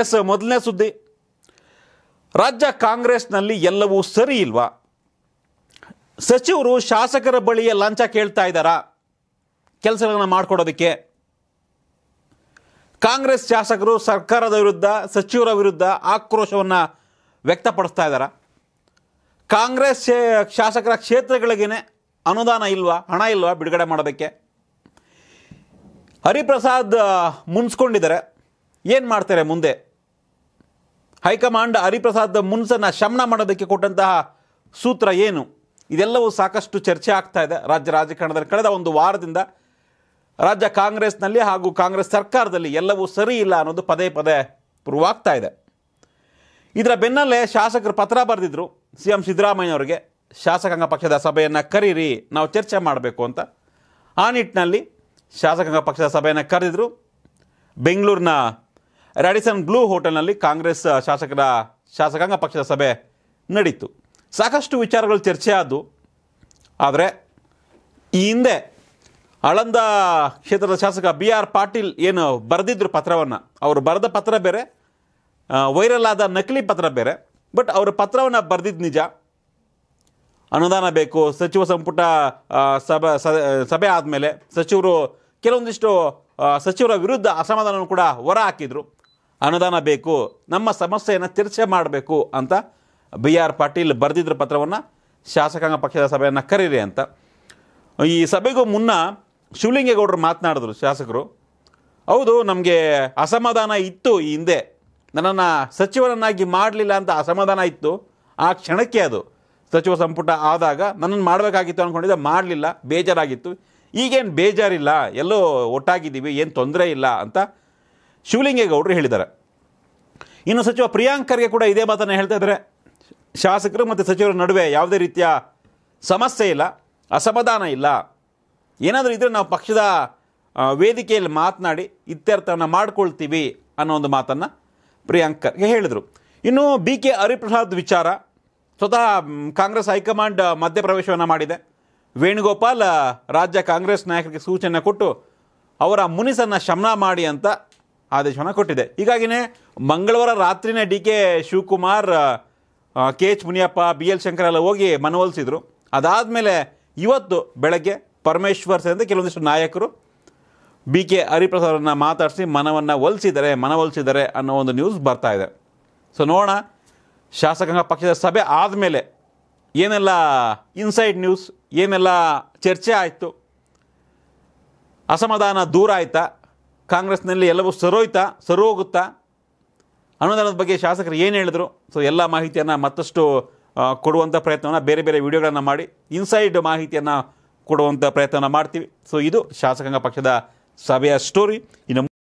S ಮೊದಲನೇ ಸುದ್ದಿ, ರಾಜ್ಯ ಕಾಂಗ್ರೆಸ್ನಲ್ಲಿ ಎಲ್ಲವೂ ಸರಿ ಇಲ್ವಾ? ಸಚಿವರು ಶಾಸಕರ ಬಳಿಯ ಲಂಚ ಕೇಳ್ತಾ ಇದ್ದಾರಾ ಕೆಲಸಗಳನ್ನು ಮಾಡಿಕೊಡೋದಕ್ಕೆ? ಕಾಂಗ್ರೆಸ್ ಶಾಸಕರು ಸರ್ಕಾರದ ವಿರುದ್ಧ, ಸಚಿವರ ವಿರುದ್ಧ ಆಕ್ರೋಶವನ್ನು ವ್ಯಕ್ತಪಡಿಸ್ತಾ ಇದ್ದಾರಾ? ಕಾಂಗ್ರೆಸ್ ಶಾಸಕರ ಕ್ಷೇತ್ರಗಳಿಗೇನೆ ಅನುದಾನ ಇಲ್ವಾ, ಹಣ ಇಲ್ವಾ ಬಿಡುಗಡೆ ಮಾಡೋದಕ್ಕೆ? ಹರಿಪ್ರಸಾದ್ ಮುನ್ಸ್ಕೊಂಡಿದ್ದಾರೆ, ಏನು ಮಾಡ್ತಾರೆ ಮುಂದೆ? ಹೈಕಮಾಂಡ್ ಹರಿಪ್ರಸಾದ್ ಮುನ್ಸನ್ನು ಶಮನ ಮಾಡೋದಕ್ಕೆ ಕೊಟ್ಟಂತಹ ಸೂತ್ರ ಏನು? ಇದೆಲ್ಲವೂ ಸಾಕಷ್ಟು ಚರ್ಚೆ ಆಗ್ತಾ ಇದೆ ರಾಜ್ಯ ರಾಜಕಾರಣದಲ್ಲಿ. ಕಳೆದ ಒಂದು ವಾರದಿಂದ ರಾಜ್ಯ ಕಾಂಗ್ರೆಸ್ನಲ್ಲಿ ಹಾಗೂ ಕಾಂಗ್ರೆಸ್ ಸರ್ಕಾರದಲ್ಲಿ ಎಲ್ಲವೂ ಸರಿ ಇಲ್ಲ ಅನ್ನೋದು ಪದೇ ಪದೇ ಪುರುವಾಗ್ತಾ ಇದೆ. ಇದರ ಬೆನ್ನಲ್ಲೇ ಶಾಸಕರು ಪತ್ರ ಬರೆದಿದ್ದರು ಸಿ ಎಂ ಸಿದ್ದರಾಮಯ್ಯನವರಿಗೆ, ಶಾಸಕಾಂಗ ಪಕ್ಷದ ಸಭೆಯನ್ನು ಕರೀರಿ, ನಾವು ಚರ್ಚೆ ಮಾಡಬೇಕು ಅಂತ. ಆ ನಿಟ್ಟಿನಲ್ಲಿ ಶಾಸಕಾಂಗ ಪಕ್ಷದ ಸಭೆಯನ್ನು ಕರೆದಿದ್ದರು. ಬೆಂಗಳೂರಿನ ರ್ಯಾಡಿಸನ್ ಬ್ಲೂ ಹೋಟೆಲ್ನಲ್ಲಿ ಕಾಂಗ್ರೆಸ್ ಶಾಸಕಾಂಗ ಪಕ್ಷದ ಸಭೆ ನಡೀತು. ಸಾಕಷ್ಟು ವಿಚಾರಗಳು ಚರ್ಚೆ ಆದವು. ಆದರೆ ಈ ಹಿಂದೆ ಆಳಂದ ಕ್ಷೇತ್ರದ ಶಾಸಕ ಬಿ ಆರ್ ಪಾಟೀಲ್ ಏನು ಬರೆದಿದ್ದರು ಪತ್ರವನ್ನು, ಅವರು ಬರೆದ ಪತ್ರ ಬೇರೆ, ವೈರಲ್ ಆದ ನಕಲಿ ಪತ್ರ ಬೇರೆ. ಬಟ್ ಅವರು ಪತ್ರವನ್ನು ಬರೆದಿದ್ದು ನಿಜ, ಅನುದಾನ ಬೇಕು, ಸಚಿವ ಸಂಪುಟ ಸಭೆ ಆದಮೇಲೆ ಸಚಿವರು ಕೆಲವೊಂದಿಷ್ಟು ಸಚಿವರ ವಿರುದ್ಧ ಅಸಮಾಧಾನವನ್ನು ಕೂಡ ಹೊರ ಹಾಕಿದರು. ಅನುದಾನ ಬೇಕು, ನಮ್ಮ ಸಮಸ್ಯೆಯನ್ನು ಚರ್ಚೆ ಮಾಡಬೇಕು ಅಂತ ಬಿ ಆರ್ ಪಾಟೀಲ್ ಬರೆದಿದ್ದ ಪತ್ರವನ್ನು ಶಾಸಕಾಂಗ ಪಕ್ಷದ ಸಭೆಯನ್ನು ಕರೀರಿ ಅಂತ. ಈ ಸಭೆಗೂ ಮುನ್ನ ಶಿವಲಿಂಗೇಗೌಡರು ಮಾತನಾಡಿದ್ರು ಶಾಸಕರು, ಹೌದು ನಮಗೆ ಅಸಮಾಧಾನ ಇತ್ತು, ಈ ಹಿಂದೆ ನನ್ನನ್ನು ಸಚಿವರನ್ನಾಗಿ ಮಾಡಲಿಲ್ಲ ಅಂತ ಅಸಮಾಧಾನ ಇತ್ತು. ಆ ಕ್ಷಣಕ್ಕೆ ಅದು ಸಚಿವ ಸಂಪುಟ ಆದಾಗ ನನ್ನನ್ನು ಮಾಡಬೇಕಾಗಿತ್ತು ಅಂದ್ಕೊಂಡಿದ್ದೆ, ಮಾಡಲಿಲ್ಲ, ಬೇಜಾರಾಗಿತ್ತು. ಈಗೇನು ಬೇಜಾರಿಲ್ಲ, ಎಲ್ಲೋ ಒಟ್ಟಾಗಿದ್ದೀವಿ, ಏನು ತೊಂದರೆ ಇಲ್ಲ ಅಂತ ಶಿವಲಿಂಗೇಗೌಡರು ಹೇಳಿದ್ದಾರೆ. ಇನ್ನು ಸಚಿವ ಪ್ರಿಯಾಂಕ್ ಖರ್ಗೆ ಕೂಡ ಇದೇ ಮಾತನ್ನು ಹೇಳ್ತಾ ಇದ್ದಾರೆ, ಶಾಸಕರು ಮತ್ತು ಸಚಿವರ ನಡುವೆ ಯಾವುದೇ ರೀತಿಯ ಸಮಸ್ಯೆ ಇಲ್ಲ, ಅಸಮಾಧಾನ ಇಲ್ಲ, ಏನಾದರೂ ಇದ್ದರೆ ನಾವು ಪಕ್ಷದ ವೇದಿಕೆಯಲ್ಲಿ ಮಾತನಾಡಿ ಇತ್ಯರ್ಥವನ್ನು ಮಾಡ್ಕೊಳ್ತೀವಿ ಅನ್ನೋ ಒಂದು ಮಾತನ್ನು ಪ್ರಿಯಾಂಕ್ ಖರ್ಗೆ ಹೇಳಿದರು. ಇನ್ನು ಬಿ ಕೆ ಹರಿಪ್ರಸಾದ್ ವಿಚಾರ, ಸ್ವತಃ ಕಾಂಗ್ರೆಸ್ ಹೈಕಮಾಂಡ್ ಮಧ್ಯಪ್ರವೇಶವನ್ನು ಮಾಡಿದೆ. ವೇಣುಗೋಪಾಲ್ ರಾಜ್ಯ ಕಾಂಗ್ರೆಸ್ ನಾಯಕರಿಗೆ ಸೂಚನೆ ಕೊಟ್ಟು ಅವರ ಮುನಿಸನ್ನು ಶಮನ ಮಾಡಿ ಅಂತ ಆದೇಶವನ್ನು ಕೊಟ್ಟಿದೆ. ಹೀಗಾಗಿಯೇ ಮಂಗಳವಾರ ರಾತ್ರಿಯೇ D K. Shivakumar, K H. Muniyappa, B L. Shankar ಎಲ್ಲ ಹೋಗಿ ಮನವೊಲಿಸಿದರು. ಅದಾದಮೇಲೆ ಇವತ್ತು ಬೆಳಗ್ಗೆ ಪರಮೇಶ್ವರ್ ಸೇರಿದಂತೆ ಕೆಲವೊಂದಿಷ್ಟು ನಾಯಕರು ಬಿ.ಕೆ. ಹರಿಪ್ರಸಾದರನ್ನು ಮಾತಾಡಿಸಿ ಮನವೊಲಿಸಿದ್ದಾರೆ ಅನ್ನೋ ಒಂದು ನ್ಯೂಸ್ ಬರ್ತಾ ಇದೆ. ಸೊ ನೋಡೋಣ, ಶಾಸಕಾಂಗ ಪಕ್ಷದ ಸಭೆ ಆದಮೇಲೆ ಏನೆಲ್ಲ ಇನ್ಸೈಡ್ ನ್ಯೂಸ್, ಏನೆಲ್ಲ ಚರ್ಚೆ ಆಯಿತು, ಅಸಮಾಧಾನ ದೂರ ಆಯಿತಾ, ಕಾಂಗ್ರೆಸ್ನಲ್ಲಿ ಎಲ್ಲವೂ ಸರೋಗುತ್ತಾ, ಅನುದಾನದ ಬಗ್ಗೆ ಶಾಸಕರು ಏನು ಹೇಳಿದರು, ಸೊ ಎಲ್ಲ ಮಾಹಿತಿಯನ್ನು ಮತ್ತಷ್ಟು ಕೊಡುವಂಥ ಪ್ರಯತ್ನವನ್ನು ಬೇರೆ ಬೇರೆ ವಿಡಿಯೋಗಳನ್ನು ಮಾಡಿ ಇನ್ಸೈಡ್ ಮಾಹಿತಿಯನ್ನು ಕೊಡುವಂಥ ಪ್ರಯತ್ನವನ್ನು ಮಾಡ್ತೀವಿ. ಸೊ ಇದು ಶಾಸಕಾಂಗ ಪಕ್ಷದ ಸಭೆಯ ಸ್ಟೋರಿ. ಇನ್ನು